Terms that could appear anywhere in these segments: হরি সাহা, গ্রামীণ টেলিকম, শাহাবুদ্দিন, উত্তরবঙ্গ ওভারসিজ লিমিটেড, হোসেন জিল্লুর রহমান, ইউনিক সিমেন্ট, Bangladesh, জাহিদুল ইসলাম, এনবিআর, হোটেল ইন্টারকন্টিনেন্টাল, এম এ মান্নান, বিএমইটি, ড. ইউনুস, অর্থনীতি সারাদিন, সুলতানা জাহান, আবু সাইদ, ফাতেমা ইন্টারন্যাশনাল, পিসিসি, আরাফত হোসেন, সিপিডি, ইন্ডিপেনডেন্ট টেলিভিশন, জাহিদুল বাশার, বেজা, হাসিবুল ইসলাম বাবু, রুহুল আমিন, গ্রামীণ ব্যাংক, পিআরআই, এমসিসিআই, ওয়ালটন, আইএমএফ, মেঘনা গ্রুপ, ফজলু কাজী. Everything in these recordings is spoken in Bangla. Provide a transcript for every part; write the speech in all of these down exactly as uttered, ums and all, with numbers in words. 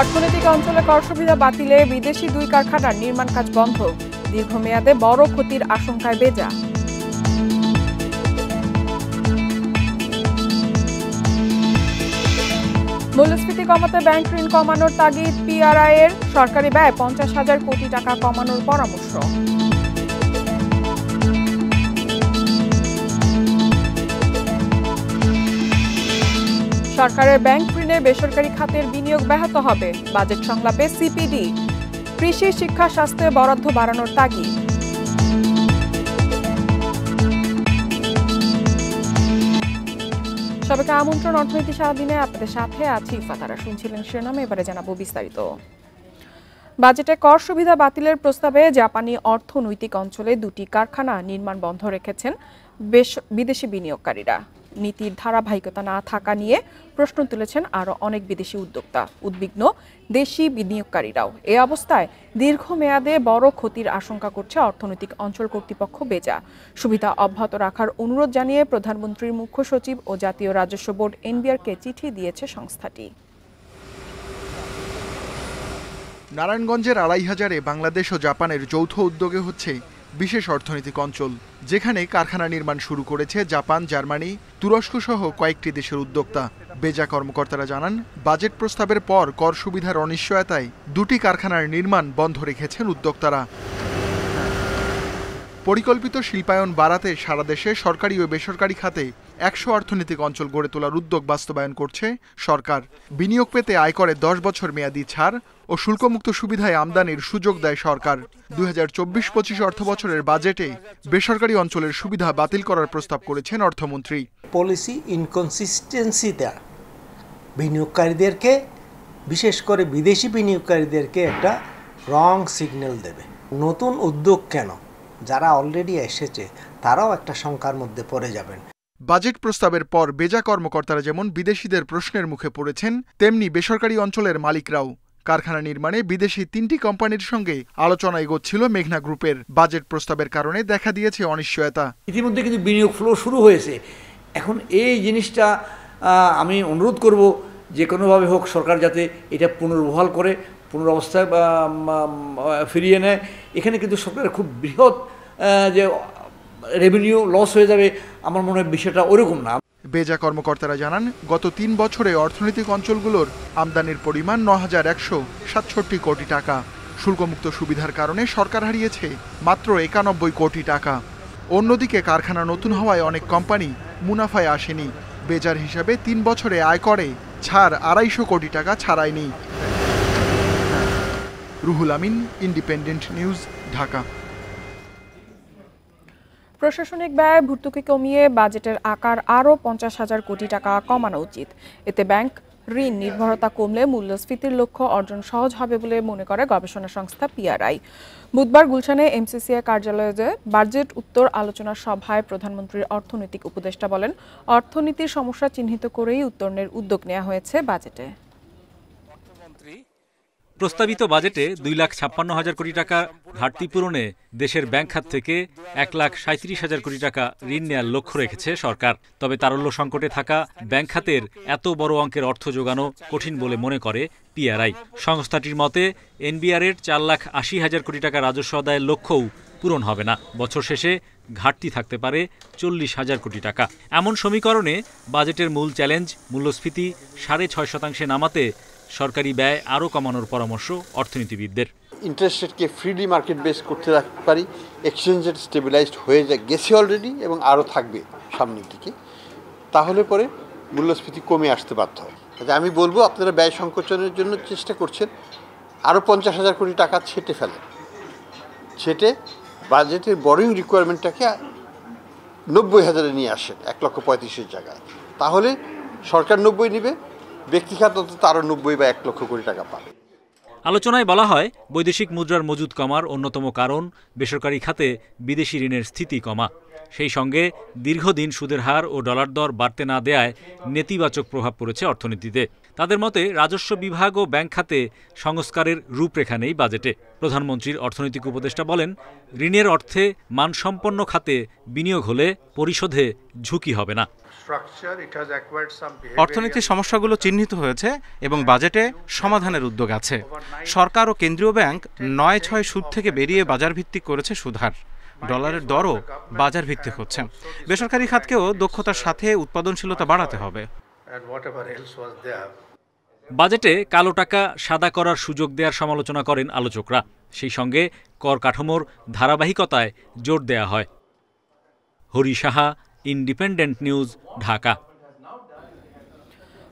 অর্থনৈতিক অঞ্চলে কর সুবিধা বাতিলে বিদেশি দুই কারখানার নির্মাণ কাজ বন্ধ, দীর্ঘমেয়াদে বড় ক্ষতির আশঙ্কায় বেজা। মূল্যস্ফীতি কমাতে ব্যাংক ঋণ কমানোর তাগিদ পিআরআই এর, সরকারি ব্যয় পঞ্চাশ হাজার কোটি টাকা কমানোর পরামর্শ। সরকারের ব্যাংক ঋণে বেসরকারি খাতের বিনিয়োগ ব্যাহত হবে, বাজেট সংলাপে সিপিডি। কৃষি, শিক্ষা, স্বাস্থ্যে বরাদ্দ বাড়ানোর তাগিদ। সবাইকে আমন্ত্রণ অর্থনীতি সারাদিনে, আপনাদের সাথে আছি ইফাতারা। শুনছিলেন শিরোনাম, এবারে জানাবো বিস্তারিত। বাজেটে কর সুবিধা বাতিলের প্রস্তাবে জাপানি অর্থনৈতিক অঞ্চলে দুটি কারখানা নির্মাণ বন্ধ রেখেছেন বিদেশি বিনিয়োগকারীরা। নীতির ধারাবাহিকতা না থাকা নিয়ে প্রশ্ন তুলেছেন আরও অনেক বিদেশি উদ্যোক্তা, উদ্বিগ্ন দেশি বিনিয়োগকারীরাও। এ অবস্থায় দীর্ঘমেয়াদে বড় ক্ষতির আশঙ্কা করছে অর্থনৈতিক অঞ্চল কর্তৃপক্ষ বেজা। সুবিধা অব্যাহত রাখার অনুরোধ জানিয়ে প্রধানমন্ত্রীর মুখ্য সচিব ও জাতীয় রাজস্ব বোর্ড এনবিআরকে চিঠি দিয়েছে সংস্থাটি। নারায়ণগঞ্জের আড়াই হাজারে বাংলাদেশ ও জাপানের যৌথ উদ্যোগে হচ্ছে বিশেষ অর্থনৈতিক অঞ্চল, যেখানে কারখানা নির্মাণ শুরু করেছে জাপান, জার্মানি, তুরস্ক সহ কয়েকটি দেশের উদ্যোক্তা। বেজা কর্মকর্তারা জানান, বাজেট প্রস্তাবের পর কর সুবিধার অনিশ্চয়তায় দুটি কারখানার নির্মাণ বন্ধ রেখেছেন উদ্যোক্তারা। পরিকল্পিত শিল্পায়ন বাড়াতে সারা দেশে সরকারি ও বেসরকারি খাতে একশো অর্থনৈতিক অঞ্চল গড়ে তোলার উদ্যোগ বাস্তবায়ন করছে সরকার। বিনিয়োগ পেতে আয়করে দশ বছর মেয়াদি ছাড় ও শুল্কমুক্ত সুবিধায় আমদানির সুযোগ দেয় সরকার। দুই হাজার চব্বিশ পঁচিশ অর্থ বছরের বাজেটে বেসরকারি অঞ্চলের সুবিধা বাতিল করার প্রস্তাব করেছেন অর্থমন্ত্রী। পলিসি ইনকনসিস্টেন্সিটা বিনিয়োগকারীদেরকে, বিশেষ করে বিদেশি বিনিয়োগকারীদেরকে একটা রং সিগন্যাল দেবে। নতুন উদ্যোগ কেন, যারা অলরেডি এসেছে তারাও একটা শঙ্কার মধ্যে পড়ে যাবেন। বাজেট প্রস্তাবের পর বেজা কর্মকর্তারা যেমন বিদেশিদের প্রশ্নের মুখে পড়েছেন, তেমনি বেসরকারি অঞ্চলের মালিকরাও। কারখানা নির্মাণে বিদেশি তিনটি কোম্পানির সঙ্গে আলোচনা এগোচ্ছিল মেঘনা গ্রুপের। বাজেট প্রস্তাবের কারণে দেখা দিয়েছে অনিশ্চয়তা। ইতিমধ্যে কিন্তু বিনিয়োগ ফ্লো শুরু হয়েছে। এখন এই জিনিসটা আমি অনুরোধ করব, যে কোনোভাবে হোক সরকার যাতে এটা পুনর্বহাল করে, পুনরবস্থায় ফিরিয়ে নেয়। এখানে কিন্তু সরকারের খুব বৃহৎ যে রেভিনিউ লস হয়ে যাবে, আমার মনে হয় বিষয়টা ওরকম না। বেজা কর্মকর্তারা জানান, গত তিন বছরে অর্থনৈতিক অঞ্চলগুলোর আমদানির পরিমাণ ন হাজার একশো সাতষট্টি কোটি টাকা। শুল্কমুক্ত সুবিধার কারণে সরকার হারিয়েছে মাত্র একানব্বই কোটি টাকা। অন্যদিকে কারখানা নতুন হওয়ায় অনেক কোম্পানি মুনাফায় আসেনি। বেজার হিসাবে তিন বছরে আয় করে ছাড় আড়াইশো কোটি টাকা ছাড়ায়নি। রুহুল আমিন, independent news, Dhaka. প্রশাসনিক ব্যয় ভর্তুকি কমিয়ে বাজেটের আকার আরও পঞ্চাশ হাজার কোটি টাকা কমানো উচিত। এতে ব্যাংক ঋণ নির্ভরতা কমলে মূল্যস্ফীতির লক্ষ্য অর্জন সহজ হবে বলে মনে করে গবেষণা সংস্থা পিআরআই। বুধবার গুলশানে এমসিসিআই কার্যালয়ে বাজেট উত্তর আলোচনা সভায় প্রধানমন্ত্রীর অর্থনৈতিক উপদেষ্টা বলেন, অর্থনীতির সমস্যা চিহ্নিত করেই উত্তরণের উদ্যোগ নেওয়া হয়েছে বাজেটে। প্রস্তাবিত বাজেটে দুই লাখ ছাপ্পান্ন হাজার কোটি টাকা ঘাটতি পূরণে দেশের ব্যাংক খাত থেকে এক লাখ সাঁইত্রিশ হাজার কোটি টাকা ঋণ নেওয়ার লক্ষ্য রেখেছে সরকার। তবে তারল্য সংকটে থাকা ব্যাংক খাতের এত বড় অঙ্কের অর্থ জোগানো কঠিন বলে মনে করে পিআরআই। সংস্থাটির মতে এনবিআর এর চার লাখ আশি হাজার কোটি টাকা রাজস্ব আদায়ের লক্ষ্যও পূরণ হবে না। বছর শেষে ঘাটতি থাকতে পারে চল্লিশ হাজার কোটি টাকা। এমন সমীকরণে বাজেটের মূল চ্যালেঞ্জ মূল্যস্ফীতি সাড়ে ছয় শতাংশে নামাতে সরকারি ব্যয় আরও কমানোর পরামর্শ অর্থনীতিবিদদের। ইন্টারেস্ট রেটকে ফ্রিলি মার্কেট বেস করতে রাখতে পারি, এক্সচেঞ্জ রেট স্টেবিলাইজড হয়ে গেছে অলরেডি এবং আরও থাকবে সামনের দিকে, তাহলে পরে মূল্যস্ফীতি কমে আসতে বাধ্য হয়। আমি বলবো, আপনারা ব্যয় সংকোচনের জন্য চেষ্টা করছেন, আরও পঞ্চাশ হাজার কোটি টাকা ছেটে ফেলেন, ছেটে বাজেটের বরোইং রিকোয়ারমেন্টটাকে নব্বই হাজারে নিয়ে আসেন, এক লক্ষ পঁয়ত্রিশের জায়গায়। তাহলে সরকার নব্বই নেবে, ব্যক্তিগত তারও নব্বই বা এক লক্ষ কোটি টাকা পাবে। আলোচনায় বলা হয়, বৈদেশিক মুদ্রার মজুদ কমার অন্যতম কারণ বেসরকারি খাতে বিদেশি ঋণের স্থিতি কমা। সেই সঙ্গে দীর্ঘদিন সুদের হার ও ডলার দর বাড়তে না দেয়ায় নেতিবাচক প্রভাব পড়েছে অর্থনীতিতে। তাদের মতে রাজস্ব বিভাগ ও ব্যাংক খাতে সংস্কারের রূপরেখা নেই বাজেটে। প্রধানমন্ত্রীর অর্থনৈতিক উপদেষ্টা বলেন, ঋণের অর্থে মানসম্পন্ন খাতে বিনিয়োগ হলে পরিশোধে ঝুঁকি হবে না। অর্থনীতির সমস্যাগুলো চিহ্নিত হয়েছে এবং বাজেটে সমাধানের উদ্যোগ আছে। সরকার ও কেন্দ্রীয় ব্যাংক নয় ছয় সুদ থেকে বেরিয়ে বাজারভিত্তিক করেছে সুদহার, ডলারের দরও বাজারভিত্তিক হচ্ছে। বেসরকারি খাতকেও দক্ষতার সাথে উৎপাদনশীলতা বাড়াতে হবে। বাজেটে কালো টাকা সাদা করার সুযোগ দেওয়ার সমালোচনা করেন আলোচকরা। সেই সঙ্গে কর কাঠামোর ধারাবাহিকতায় জোর দেয়া হয়। হরি সাহা, Independent news, Dhaka.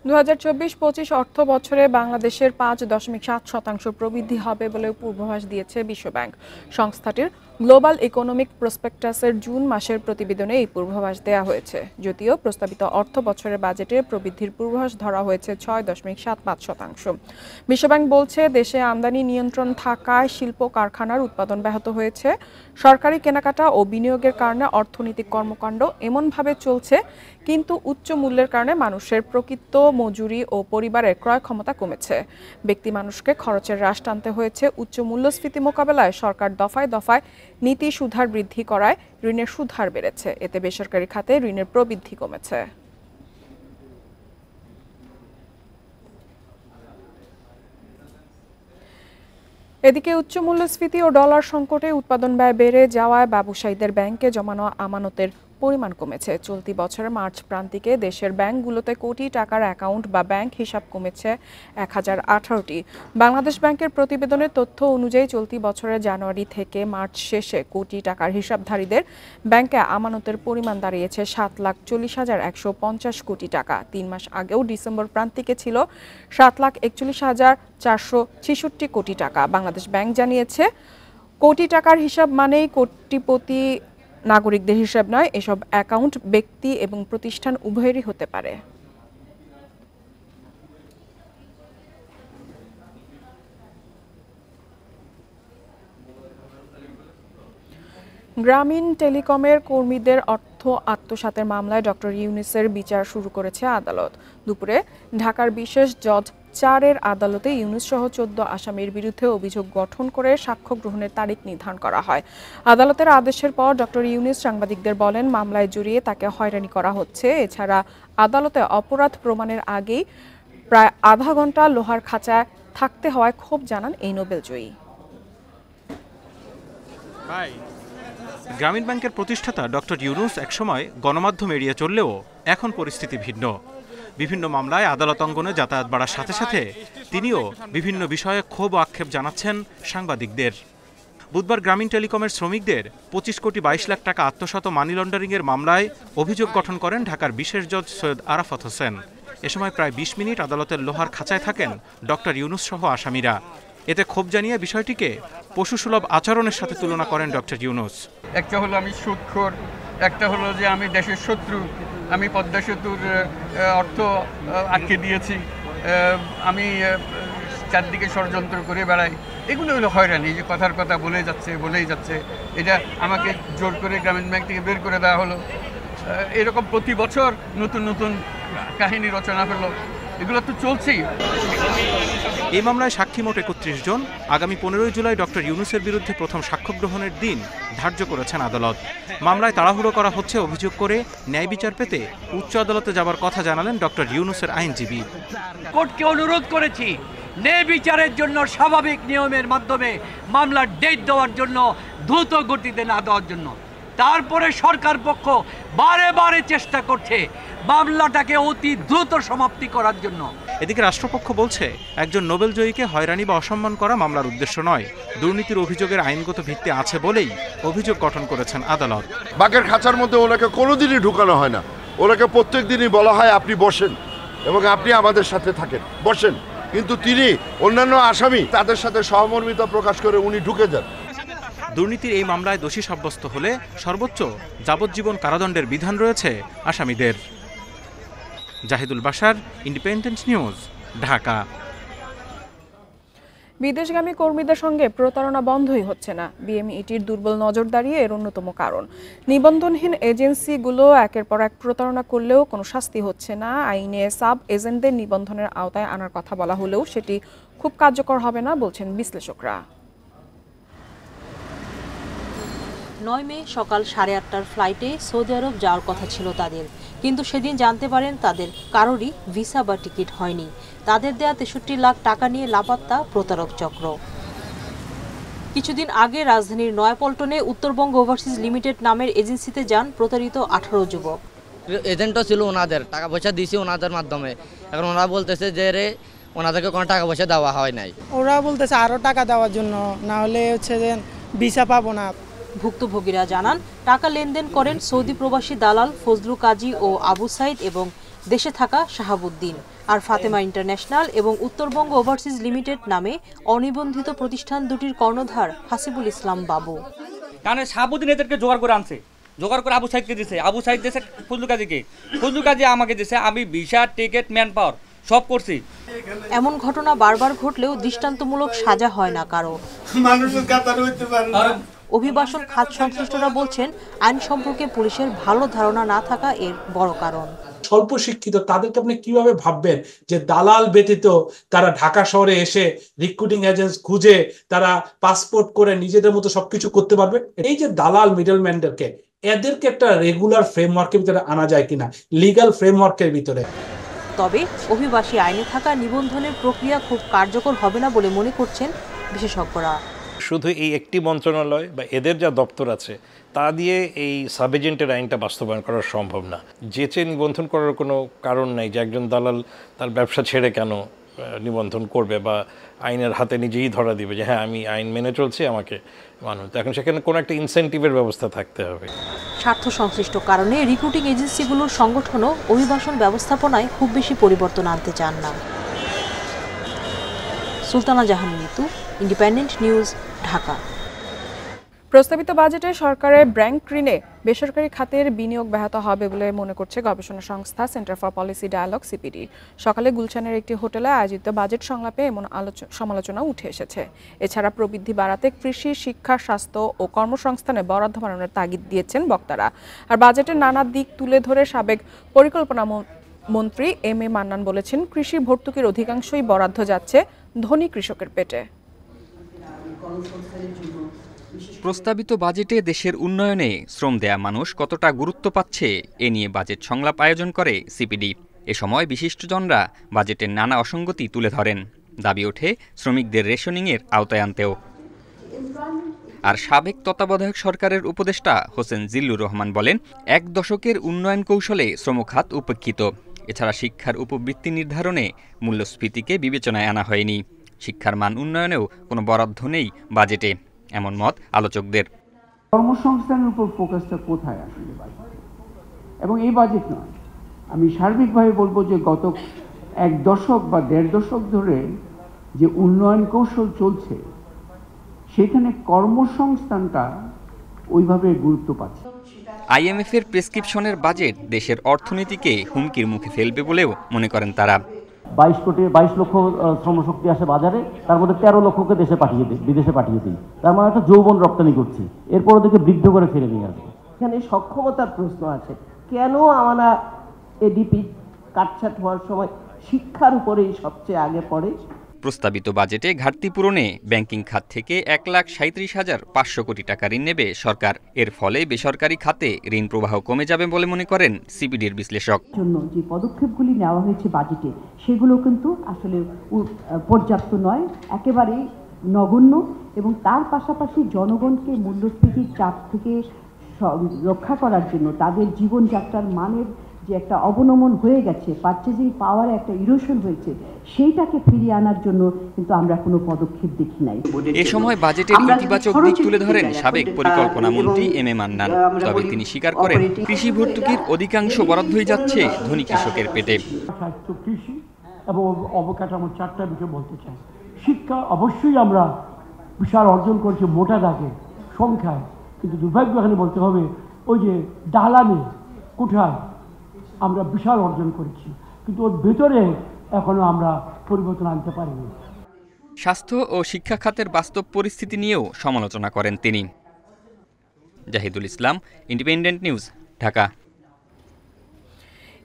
দুই হাজার চব্বিশ পঁচিশ অর্থ বছরে বাংলাদেশের পাঁচ দশমিক সাত শতাংশ প্রবৃদ্ধি হবে বলে পূর্বাভাস দিয়েছে বিশ্বব্যাংক। সংস্থাটির গ্লোবাল ইকোনমিক প্রসপেক্টাসের জুন মাসের প্রতিবেদনে এই পূর্বাভাস দেওয়া হয়েছে। যদিও প্রস্তাবিত অর্থ বছরের বাজেটে প্রবৃদ্ধির পূর্বাভাস ধরা হয়েছে ছয় দশমিক সাত পাঁচ শতাংশ। বিশ্বব্যাংক বলছে, দেশে আমদানি নিয়ন্ত্রণ থাকায় শিল্প কারখানার উৎপাদন ব্যাহত হয়েছে। সরকারি কেনাকাটা ও বিনিয়োগের কারণে অর্থনৈতিক কর্মকাণ্ড এমনভাবে চলছে, কিন্তু উচ্চ মূল্যের কারণে মানুষের প্রকৃত মজুরি ও পরিবারের ক্রয় ক্ষমতা কমেছে। ব্যক্তি মানুষকে খরচের হ্রাস টানতে হয়েছে। উচ্চ মূল্যস্ফীতি মোকাবেলায় সরকার দফায় দফায় নীতি সুধার বৃদ্ধি করায় ঋণের সুধার বেড়েছে। এতে বেসরকারি খাতে ঋণের প্রবৃদ্ধি কমেছে। এদিকে উচ্চ মূল্যস্ফীতি ও ডলার সংকটে উৎপাদন ব্যয় বেড়ে যাওয়ায় ব্যবসায়ীদের ব্যাংকে জমানো আমানতের পরিমাণ কমেছে। চলতি বছরের মার্চ প্রান্তিকে দেশের ব্যাংকগুলোতে কোটি টাকার অ্যাকাউন্ট বা ব্যাংক হিসাব কমেছে এক হাজার আঠারোটি। বাংলাদেশ ব্যাংকের প্রতিবেদনের তথ্য অনুযায়ী চলতি বছরের জানুয়ারি থেকে মার্চ শেষে কোটি টাকার হিসাবধারীদের ব্যাংকে আমানতের পরিমাণ দাঁড়িয়েছে সাত লাখ চল্লিশ হাজার একশো পঞ্চাশ কোটি টাকা। তিন মাস আগেও ডিসেম্বর প্রান্তিকে ছিল সাত লাখ একচল্লিশ হাজার চারশো ছেষট্টি কোটি টাকা। বাংলাদেশ ব্যাংক জানিয়েছে, কোটি টাকার হিসাব মানেই কোটিপতি নাগরিকদের হিসাব নয়, এসব অ্যাকাউন্ট ব্যক্তি এবং প্রতিষ্ঠান উভয়েরই হতে পারে। গ্রামীণ টেলিকমের কর্মীদের অর্থ আত্মসাতের মামলায় ড. ইউনুসের বিচার শুরু করেছে আদালত। দুপুরে ঢাকার বিশেষ জজ চারের আদালতে ইউনুস সহ চোদ্দ আসামির বিরুদ্ধে অভিযোগ গঠন করে সাক্ষ্য গ্রহণের তারিখ নির্ধারণ করা হয়। আদালতের আদেশের পর ড. ইউনুস সাংবাদিকদের বলেন, মামলায় জড়িয়ে তাকে হয়রানি করা হচ্ছে। এছাড়া আদালতে অপরাধ প্রমাণের আগেই প্রায় আধা ঘন্টা লোহার খাঁচায় থাকতে হওয়ায় ক্ষোভ জানান এই নোবেল জয়ী। গ্রামীণ ব্যাংকের প্রতিষ্ঠাতা ড. ইউনুস একসময় গণমাধ্যম এড়িয়ে চললেও এখন পরিস্থিতি ভিন্ন। বিভিন্ন মামলায় আদালত অঙ্গনে যাতায়াত বাড়ার সাথে সাথে তিনিও বিভিন্ন বিষয়ে ক্ষোভ ও আক্ষেপ জানাচ্ছেন সাংবাদিকদের। বুধবার গ্রামীণ টেলিকমের শ্রমিকদের পঁচিশ কোটি বাইশ লাখ টাকা আত্মসাৎ মানি লন্ডারিংয়ের মামলায় অভিযোগ গঠন করেন ঢাকার বিশেষ জজ সৈয়দ আরাফত হোসেন। এ সময় প্রায় বিশ মিনিট আদালতের লোহার খাঁচায় থাকেন ড. ইউনুস সহ আসামিরা। এতে ক্ষোভ জানিয়ে বিষয়টিকে পশুসুলভ আচরণের সাথে তুলনা করেন ড. ইউনুস। একটা হলো আমি সুদখোর, একটা হলো যে আমি দেশের শত্রু, আমি পদ্মা সেতুর অর্থ আটকে দিয়েছি, আমি চারদিকে ষড়যন্ত্র করে বেড়াই, এগুলো হলো হয়রানি। যে কথার কথা বলে যাচ্ছে বলেই যাচ্ছে, এটা আমাকে জোর করে গ্রামীণ ব্যাংক থেকে বের করে দেওয়া হলো। এরকম প্রতি বছর নতুন নতুন কাহিনী রচনা হলো, এগুলো তো চলছেই। এই মামলায় সাক্ষী মোট একত্রিশ জন। আগামী পনেরোই জুলাই ড. ইউনুসের বিরুদ্ধে প্রথম সাক্ষ্য গ্রহণের দিন ধার্য করেছেন আদালত। মামলায় তাড়াহুড়ো করা হচ্ছে অভিযোগ করে ন্যায় বিচার পেতে উচ্চ আদালতে যাবার কথা জানালেন ড. ইউনুসের আইনজীবী। কোর্টকে অনুরোধ করেছি ন্যায় বিচারের জন্য স্বাভাবিক নিয়মের মাধ্যমে মামলার ডেট দেওয়ার জন্য, দ্রুত গতিতে না দেওয়ার জন্য। তারপরে সরকার পক্ষ বারে বারে চেষ্টা করছে মামলাটাকে অতি দ্রুত সমাপ্তি করার জন্য। এদিকে রাষ্ট্রপক্ষ বলছে, একজন নোবেল জয়ীকে হয়রানি বা অসম্মান করা মামলার উদ্দেশ্য নয়, দুর্নীতির অভিযোগের আইনগত ভিত্তি আছে বলেই অভিযোগ গঠন করেছেন আদালত। বাঘের খাঁচার মধ্যে ওনাকে কোনোদিনই ঢুকানো হয় না, ওনাকে প্রত্যেক দিনই বলা হয় আপনি বসেন এবং আপনি আমাদের সাথে থাকেন, বসেন। কিন্তু তিনি অন্যান্য আসামি তাদের সাথে সহমর্মিতা প্রকাশ করে উনি ঢুকে যান। দুর্নীতির এই মামলায় দোষী সাব্যস্ত হলে সর্বোচ্চ যাবজ্জীবন কারাদণ্ডের বিধান রয়েছে আসামিদের। জাহিদুল বাশার, Independent news, Dhaka. বিদেশগামী কর্মীদের সঙ্গে প্রতারণা বন্ধই হচ্ছে না, বিএমইটির দুর্বল নজরদারি এর অন্যতম কারণ। নিবন্ধনহীন এজেন্সিগুলো একের পর এক প্রতারণা করলেও কোনো শাস্তি হচ্ছে না। আইনে সাব এজেন্টদের নিবন্ধনের আওতায় আনার কথা বলা হলেও সেটি খুব কার্যকর হবে না বলছেন বিশ্লেষকরা। নয় মে সকাল সাড়ে আটটার ফ্লাইটে সৌদি আরব যাওয়ার কথা ছিল তাদের। কিন্তু সেদিন জানতে পারেন তাদের কারোরই ভিসা বা টিকিট হয়নি। তাদের দেয়া তেষট্টি লাখ টাকা নিয়ে লাপাত্তা প্রতারক চক্র। কিছুদিন আগে রাজধানীর নয়াপল্টনে উত্তরবঙ্গ ওভারসিজ লিমিটেড নামের এজেন্সিতে যান প্রতারিত আঠারো যুবক। এজেন্টও ছিল, ওনাদের টাকা পয়সা দিয়েছি ওনাদের মাধ্যমে। এখন ওনারা বলতেছে যে রে ওনাদেরকে কোনো টাকা পয়সা দেওয়া হয় নাই, ওরা বলতেছে আরও টাকা দেওয়ার জন্য, না হলে হচ্ছে যে ভিসা পাবো না। ভুক্তভোগীরা জানান টাকা লেনদেন করেন সৌদি প্রবাসী দালাল ফজলু কাজী ও আবু সাইদ এবং দেশে থাকা শাহাবুদ্দিন। আর ফাতেমা ইন্টারন্যাশনাল এবং উত্তরবঙ্গ ওভারসিজ লিমিটেড নামে অনিবন্ধিত প্রতিষ্ঠান দুটির কর্ণধার হাসিবুল ইসলাম বাবু। কারণ শাহাবুদ্দিন এদেরকে জোগাড় করে আনছে, জোগাড় করে আবু সাইদকে দিয়েছে, আবু সাইদ দিয়েছে ফজলু কাজীকে, ফজলু কাজী আমাকে দিয়েছে। আমি ভিসা টিকিট ম্যান পাওয়ার সব করছি। এমন ঘটনা বারবার ঘটলেও দৃষ্টান্তমূলক সাজা হয় না কারো। অভিবাসন খাত সংশ্লিষ্টরা বলছেন আইন সম্পর্কে পুলিশের ভালো ধারণা না থাকা এর বড় কারণ। স্বল্প শিক্ষিত তাদেরকে আপনি কিভাবে ভাববেন যে দালাল ব্যতীত তারা ঢাকা শহরে এসে রিক্রুটিং এজেন্ট খুঁজে তারা পাসপোর্ট করে নিজেদের মতো সবকিছু করতে পারবে? এই যে দালাল মিডলম্যানদেরকে, এদেরকে একটা রেগুলার ফ্রেমওয়ার্কের ভিতরে আনা যায় কিনা, লিগাল ফ্রেমওয়ার্কের ভিতরে। তবে অভিবাসী আইনে থাকা নিবন্ধনের প্রক্রিয়া খুব কার্যকর হবে না বলে মনে করছেন বিশেষজ্ঞরা। শুধু এই একটি মন্ত্রণালয় বা এদের যা দপ্তর আছে তা দিয়ে এই সাব এজেন্টের আইনটা বাস্তবায়ন করা সম্ভব না। যেচে নিবন্ধন করার কোনো কারণ নাই যে একজন দালাল তার ব্যবসা ছেড়ে কেন নিবন্ধন করবে বা আইনের হাতে নিজেই ধরা দিবে যে হ্যাঁ আমি আইন মেনে চলছি, আমাকে মানুষ। এখন সেখানে কোনো একটা ইনসেন্টিভের ব্যবস্থা থাকতে হবে। স্বার্থ সংশ্লিষ্ট কারণে রিক্রুটিং এজেন্সিগুলোর সংগঠনও অভিবাসন ব্যবস্থাপনায় খুব বেশি পরিবর্তন আনতে চান না। সুলতানা জাহান, Independent news, Dhaka. প্রস্তাবিত বাজেটে সরকারের ব্যাংক ঋণে বেসরকারি খাতের বিনিয়োগ ব্যাহত হবে বলে মনে করছে গবেষণা সংস্থা Centre for Policy Dialogue সিপিডি। সকালে গুলশানের একটি হোটেলে আয়োজিত বাজেট সংলাপে এমন সমালোচনা উঠে এসেছে। এছাড়া প্রবৃদ্ধি বাড়াতে কৃষি, শিক্ষা, স্বাস্থ্য ও কর্মসংস্থানে বরাদ্দ বাড়ানোর তাগিদ দিয়েছেন বক্তারা। আর বাজেটের নানা দিক তুলে ধরে সাবেক পরিকল্পনা মন্ত্রী এম এ মান্নান বলেছেন, কৃষি ভর্তুকির অধিকাংশই বরাদ্দ যাচ্ছে ধনী কৃষকের পেটে। প্রস্তাবিত বাজেটে দেশের উন্নয়নে শ্রম দেয়া মানুষ কতটা গুরুত্ব পাচ্ছে এ নিয়ে বাজেট সংলাপ আয়োজন করে সিপিডি। এ সময় বিশিষ্টজনরা বাজেটের নানা অসঙ্গতি তুলে ধরেন। দাবি ওঠে শ্রমিকদের রেশনিংয়ের আওতায় আনতেও। আর সাবেক তত্ত্বাবধায়ক সরকারের উপদেষ্টা হোসেন জিল্লুর রহমান বলেন, এক দশকের উন্নয়ন কৌশলে শ্রমখাত উপেক্ষিত। এছাড়া শিক্ষার উপবৃত্তি নির্ধারণে মূল্যস্ফীতিকে বিবেচনায় আনা হয়নি। শিক্ষার মান উন্নয়নেও কোনো বরাদ্দ নেই বাজেটে, এমন মত আলোচকদের। কর্মসংস্থানের উপর ফোকাসটা কোথায় আসলে বাজেট? এবং এই বাজেট নয়, আমি সার্বিকভাবে বলবো যে গত এক দশক বা দেড় দশক ধরে যে উন্নয়ন কৌশল চলছে সেখানে কর্মসংস্থানটা ওইভাবে গুরুত্ব পাচ্ছে। আইএমএফ এর প্রেসক্রিপশনের বাজেট দেশের অর্থনীতিকে হুমকির মুখে ফেলবে বলেও মনে করেন তারা। বাইশ কোটি বাইশ লক্ষ শ্রমশক্তি আসে বাজারে, তার মধ্যে তেরো লক্ষকে দেশে পাঠিয়ে দিই, বিদেশে পাঠিয়ে দিই। তার মানে একটা যৌবন রপ্তানি করছি, এরপর ওদেরকে বৃদ্ধ করে ফেলে নিয়ে আসবো। এখানে সক্ষমতার প্রশ্ন আছে। কেন আমরা এডিপি কাটছাট হওয়ার সময় শিক্ষার উপরেই সবচেয়ে আগে পড়ে? প্রস্তাবিত বাজেটে ঘাটতি পূরণে ব্যাংকিং খাত থেকে এক লাখ সাঁত্রিশ হাজার পাঁচশো কোটি টাকা ঋণ নেবে সরকার। এর ফলে বেসরকারি খাতে ঋণ প্রবাহ কমে যাবে বলে মনে করেন সিপিডির বিশ্লেষক। যে পদক্ষেপগুলি নেওয়া হয়েছে বাজেটে সেগুলো কিন্তু আসলে পর্যাপ্ত নয়, একেবারেই নগণ্য। এবং তার পাশাপাশি জনগণকে মূল্যস্ফীতির চাপ থেকে রক্ষা করার জন্য তাদের জীবনযাত্রার মানের যে একটা অবনমন হয়ে গেছে, পারচেজিং পাওয়ারে একটা ইরোশন হয়েছে, সেইটাকে ফিরিয়ে আনার জন্য কিন্তু আমরা কোনো পদক্ষেপ দেখি নাই। এ সময় বাজেটের ইতিবাচক দিক তুলে ধরেন সাবেক পরিকল্পনা মন্ত্রী এম এ মান্নান। তবে তিনি স্বীকার করেন, কৃষি ভর্তুকির অধিকাংশ বরাদ্দই যাচ্ছে ধনী কৃষকের পেটে। স্বাস্থ্য, কৃষি এবং অবকাঠামো, চারটা বিষয় বলতে চাই। শিক্ষা অবশ্যই আমরা বিশাল অর্জন করছি মোটা দাগে সংখ্যায়, কিন্তু দুর্ভাগ্য এখানে বলতে হবে ওই যে দালানে কোঠায় আমরা বিশাল অর্জন করেছি, কিন্তু ওর ভেতরে এখনো আমরা পরিবর্তন আনতে পারিনি। স্বাস্থ্য ও শিক্ষা খাতের বাস্তব পরিস্থিতি নিয়েও সমালোচনা করেন তিনি। জাহিদুল ইসলাম, Independent news, Dhaka.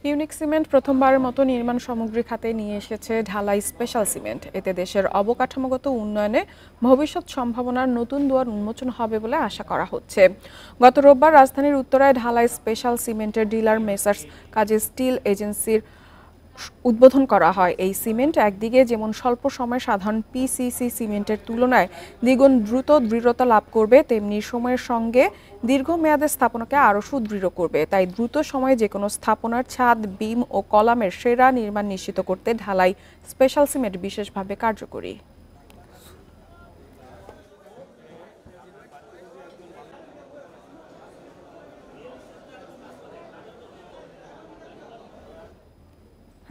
ইউনিক সিমেন্ট প্রথমবারের মতো নির্মাণ সামগ্রী খাতে নিয়ে এসেছে ঢালাই স্পেশাল সিমেন্ট। এতে দেশের অবকাঠামোগত উন্নয়নে ভবিষ্যৎ সম্ভাবনার নতুন দুয়ার উন্মোচন হবে বলে আশা করা হচ্ছে। গত রোববার রাজধানীর উত্তরায় ঢালাই স্পেশাল সিমেন্টের ডিলার মেসার্স কাজী স্টিল এজেন্সির উদ্বোধন করা হয়। এই সিমেন্ট একদিকে যেমন স্বল্প সময়ে সাধারণ পিসিসি সিমেন্টের তুলনায় দ্বিগুণ দ্রুত দৃঢ়তা লাভ করবে, তেমনি সময়ের সঙ্গে দীর্ঘমেয়াদে স্থাপনাকে আরও সুদৃঢ় করবে। তাই দ্রুত সময়ে যে কোনো স্থাপনার ছাদ, বিম ও কলামের সেরা নির্মাণ নিশ্চিত করতে ঢালাই স্পেশাল সিমেন্ট বিশেষভাবে কার্যকরী।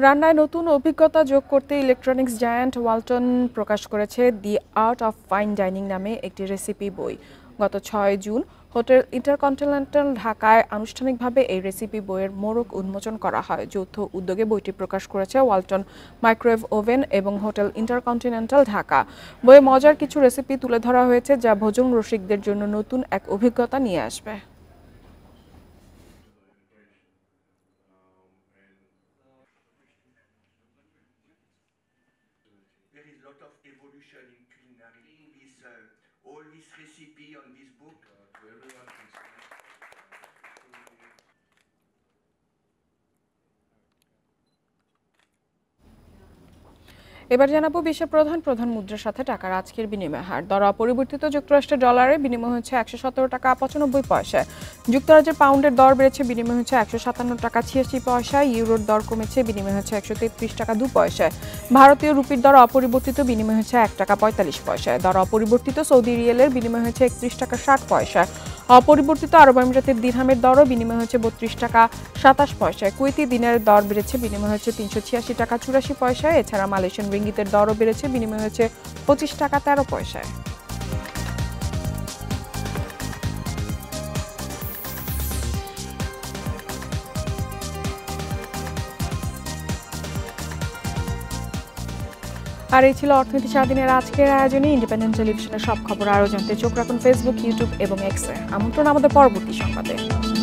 রান্নায় নতুন অভিজ্ঞতা যোগ করতে ইলেকট্রনিক্স জায়ান্ট ওয়ালটন প্রকাশ করেছে দি আর্ট অফ ফাইন ডাইনিং নামে একটি রেসিপি বই। গত ছয় জুন হোটেল ইন্টারকন্টিনেন্টাল ঢাকায় আনুষ্ঠানিকভাবে এই রেসিপি বইয়ের মোড়ক উন্মোচন করা হয়। যৌথ উদ্যোগে বইটি প্রকাশ করেছে ওয়ালটন মাইক্রোওয়েভ ওভেন এবং হোটেল ইন্টারকন্টিনেন্টাল ঢাকা। বইয়ে মজার কিছু রেসিপি তুলে ধরা হয়েছে, যা ভোজন রসিকদের জন্য নতুন এক অভিজ্ঞতা নিয়ে আসবে। এবার জানাবো বিশ্বের প্রধান প্রধান মুদ্রার সাথে টাকার আজকের বিনিময় হার। দর অপরিবর্তিত যুক্তরাষ্ট্রের ডলারে বিনিময় হচ্ছে একশো সতেরো টাকা পঁচানব্বই পয়সা। যুক্তরাজ্যের পাউন্ডের দর বেড়েছে, বিনিময় হচ্ছে একশো সাতান্ন টাকা ছিয়াশি পয়সা। ইউরোর দর কমেছে, বিনিময় হচ্ছে একশো তেত্রিশ টাকা দু পয়সায়। ভারতীয় রুপির দর অপরিবর্তিত, বিনিময় হচ্ছে এক টাকা পঁয়তাল্লিশ পয়সায়। দর অপরিবর্তিত সৌদি রিয়েলের বিনিময় হচ্ছে একত্রিশ টাকা ষাট পয়সা। অপরিবর্তিত আরব আমিরাতের দিরহামের দরও বিনিময় হচ্ছে বত্রিশ টাকা সাতাশ পয়সায়। কুয়েতি দিনারের দর বেড়েছে, বিনিময় হচ্ছে তিনশো ছিয়াশি টাকা চুরাশি পয়সায়। এছাড়া মালয়েশিয়ান রিঙ্গিতের দরও বেড়েছে, বিনিময় হচ্ছে পঁচিশ টাকা তেরো পয়সায়। আর এই ছিল অর্থনীতি সারাদিনের আজকের আয়োজনে। ইন্ডিপেন্ডেন্ট টেলিভিশনের সব খবর আরও জানতে চোখ রাখুন ফেসবুক, ইউটিউব এবং এক্সে। আমন্ত্রণ আমাদের পরবর্তী সংবাদে।